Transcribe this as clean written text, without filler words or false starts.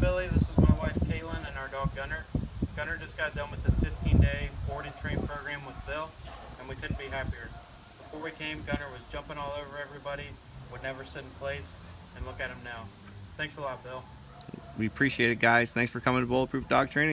I'm Billy, this is my wife Kaylin and our dog Gunner. Gunner just got done with the 15-day board and train program with Bill, and we couldn't be happier. Before we came, Gunner was jumping all over everybody, would never sit in place, and look at him now. Thanks a lot, Bill. We appreciate it, guys. Thanks for coming to Bulletproof Dog Training.